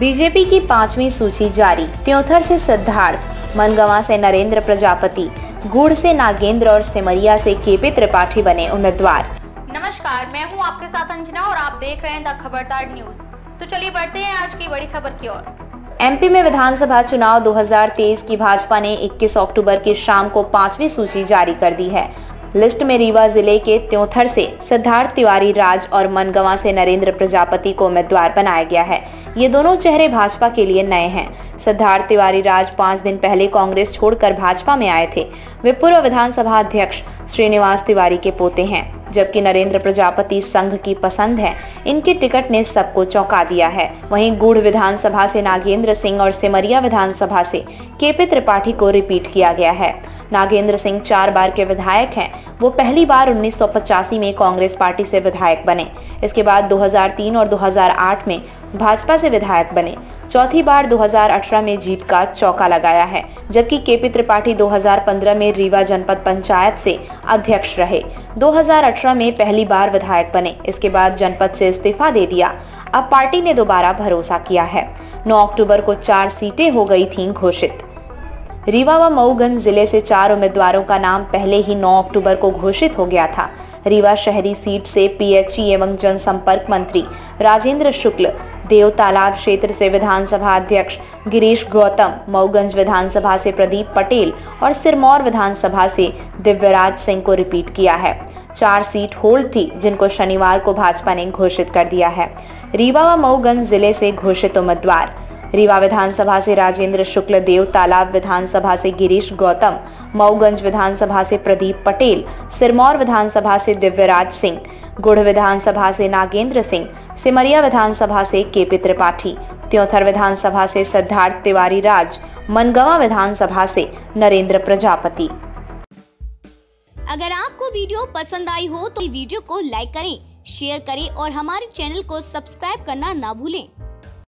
BJP की 5वीं सूची जारी। त्योथर से सिद्धार्थ, मनगवां से नरेंद्र प्रजापति, गुढ़ से नागेंद्र और सेमरिया से केपी त्रिपाठी बने उम्मीदवार। नमस्कार, मैं हूं आपके साथ अंजना और आप देख रहे हैं द खबरदार न्यूज। तो चलिए बढ़ते हैं आज की बड़ी खबर की ओर। एमपी में विधानसभा चुनाव 2023 की भाजपा ने 21 अक्टूबर की शाम को 5वीं सूची जारी कर दी है। लिस्ट में रीवा जिले के त्योथर से सिद्धार्थ तिवारी राज और मनगवां से नरेंद्र प्रजापति को उम्मीदवार बनाया गया है। ये दोनों चेहरे भाजपा के लिए नए हैं। सिद्धार्थ तिवारी राज 5 दिन पहले कांग्रेस छोड़कर भाजपा में आए थे। वे पूर्व विधानसभा अध्यक्ष श्रीनिवास तिवारी के पोते हैं, जबकि नरेंद्र प्रजापति संघ की पसंद है। इनकी टिकट ने सबको चौंका दिया है। वहीं गुढ़ विधानसभा से नागेंद्र सिंह और सेमरिया विधानसभा से केपी त्रिपाठी को रिपीट किया गया है। नागेंद्र सिंह 4 बार के विधायक हैं। वो पहली बार 1985 में कांग्रेस पार्टी से विधायक बने। इसके बाद 2003 और 2008 में भाजपा से विधायक बने। चौथी बार 2018 में जीत का चौका लगाया है, जबकि केपी त्रिपाठी 2015 में रीवा जनपद पंचायत से अध्यक्ष रहे। 2018 में पहली बार विधायक बने। इसके बाद जनपद से इस्तीफा दे दिया। अब पार्टी ने दोबारा भरोसा किया है। 9 अक्टूबर को 4 सीटें हो गई थीं घोषित। रीवा व मऊगंज जिले से 4 उम्मीदवारों का नाम पहले ही 9 अक्टूबर को घोषित हो गया था। रीवा शहरी सीट से पीएचई एवं जनसंपर्क मंत्री राजेंद्र शुक्ल, देवतालाब क्षेत्र से विधानसभा अध्यक्ष गिरीश गौतम, मऊगंज विधानसभा से प्रदीप पटेल और सिरमौर विधानसभा से दिव्यराज सिंह को रिपीट किया है। 4 सीट होल्ड थी, जिनको शनिवार को भाजपा ने घोषित कर दिया है। रीवा व मऊगंज जिले से घोषित उम्मीदवार। रीवा विधानसभा से राजेंद्र शुक्ल, देवतालाब विधानसभा से गिरीश गौतम, मऊगंज विधानसभा से प्रदीप पटेल, सिरमौर विधानसभा से दिव्यराज सिंह, गुढ़ विधानसभा से नागेंद्र सिंह, सिमरिया विधानसभा से केपी त्रिपाठी, त्योथर विधानसभा से सिद्धार्थ तिवारी राज, मनगवां विधानसभा से नरेंद्र प्रजापति। अगर आपको वीडियो पसंद आई हो तो वीडियो को लाइक करें, शेयर करें और हमारे चैनल को सब्सक्राइब करना ना भूलें।